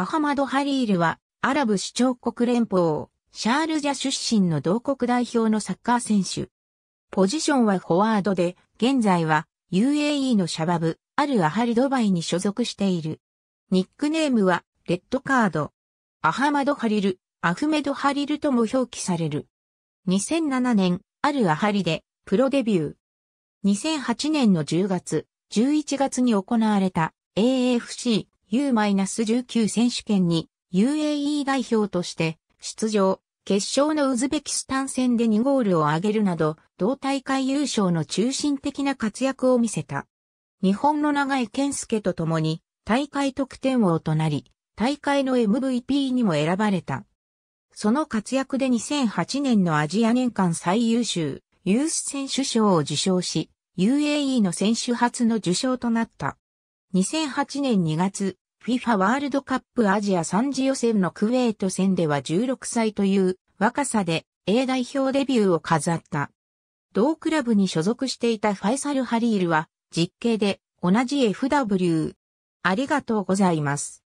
アハマド・ハリールは、アラブ首長国連邦、シャールジャ出身の同国代表のサッカー選手。ポジションはフォワードで、現在は UAE のシャバブ、アル・アハリドバイに所属している。ニックネームは、レッドカード。アハマド・ハリル、アフメド・ハリルとも表記される。2007年、アル・アハリで、プロデビュー。2008年の10月、11月に行われた AFC U-19 選手権に UAE 代表として出場、決勝のウズベキスタン戦で2ゴールを挙げるなど、同大会優勝の中心的な活躍を見せた。日本の永井健輔と共に大会得点王となり、大会の MVP にも選ばれた。その活躍で2008年のアジア年間最優秀ユース選手賞を受賞し、UAE の選手初の受賞となった。2008年2月、FIFA ワールドカップアジア3次予選のクウェート戦では16歳という若さで A 代表デビューを飾った。同クラブに所属していたファイサル・ハリールは実刑で同じ FW。ありがとうございます。